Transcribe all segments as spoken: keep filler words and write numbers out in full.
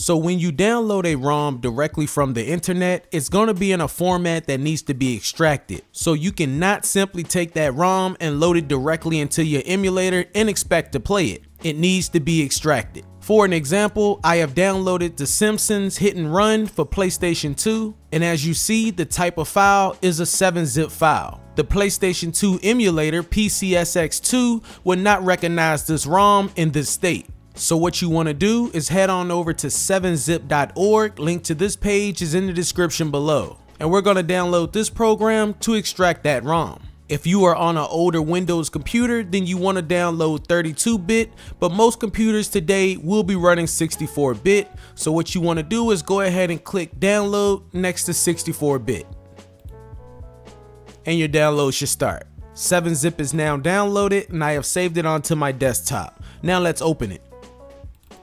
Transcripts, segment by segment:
So when you download a ROM directly from the internet, it's going to be in a format that needs to be extracted. So you cannot simply take that ROM and load it directly into your emulator and expect to play it. It needs to be extracted. For an example, I have downloaded the Simpsons Hit and Run for PlayStation two, and as you see, the type of file is a seven zip file. The PlayStation two emulator P C S X two would not recognize this ROM in this state. So what you want to do is head on over to seven zip dot org, link to this page is in the description below, and we're going to download this program to extract that ROM. If you are on an older Windows computer, then you want to download thirty-two bit, but most computers today will be running sixty-four bit. So what you want to do is go ahead and click download next to sixty-four bit, and your download should start. seven zip is now downloaded, and I have saved it onto my desktop. Now let's open it.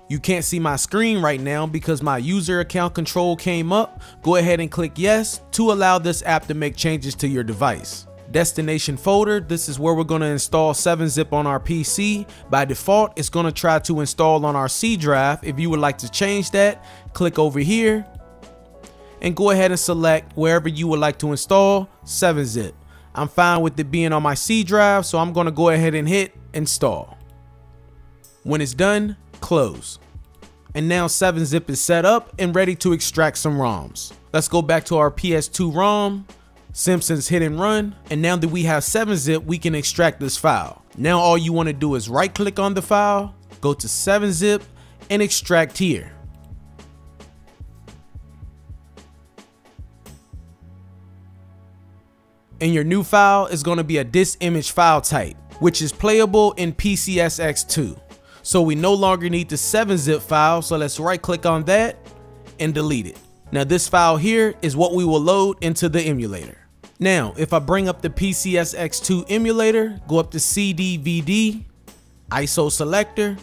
You can't see my screen right now because my user account control came up. Go ahead and click yes to allow this app to make changes to your device. Destination folder, this is where we're going to install seven zip on our P C. By default, it's going to try to install on our C drive. If you would like to change that, click over here and go ahead and select wherever you would like to install seven zip. I'm fine with it being on my C drive, so I'm going to go ahead and hit install. When it's done, close. And now seven zip is set up and ready to extract some ROMs. Let's go back to our P S two ROM, Simpsons Hit and Run, and now that we have seven zip, we can extract this file. Now all you want to do is right click on the file, go to seven zip, and extract here. And your new file is going to be a disk image file type, which is playable in P C S X two. So we no longer need the seven zip file, so let's right click on that and delete it. Now this file here is what we will load into the emulator. Now if I bring up the P C S X two emulator, go up to C D V D, I S O selector,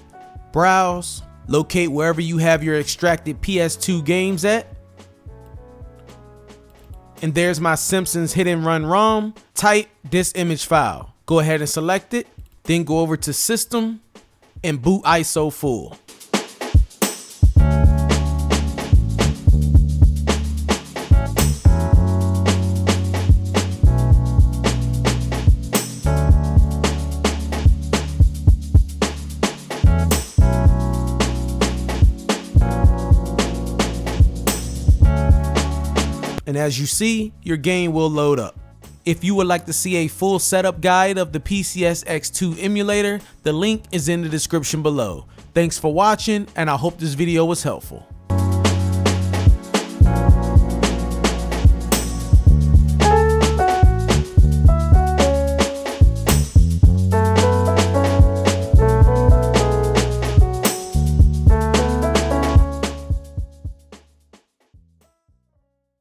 browse, locate wherever you have your extracted P S two games at. And there's my Simpsons Hit and Run ROM, type disk image file. Go ahead and select it, then go over to system, and boot I S O full. And as you see, your game will load up. If you would like to see a full setup guide of the P C S X two emulator, the link is in the description below. Thanks for watching, and I hope this video was helpful.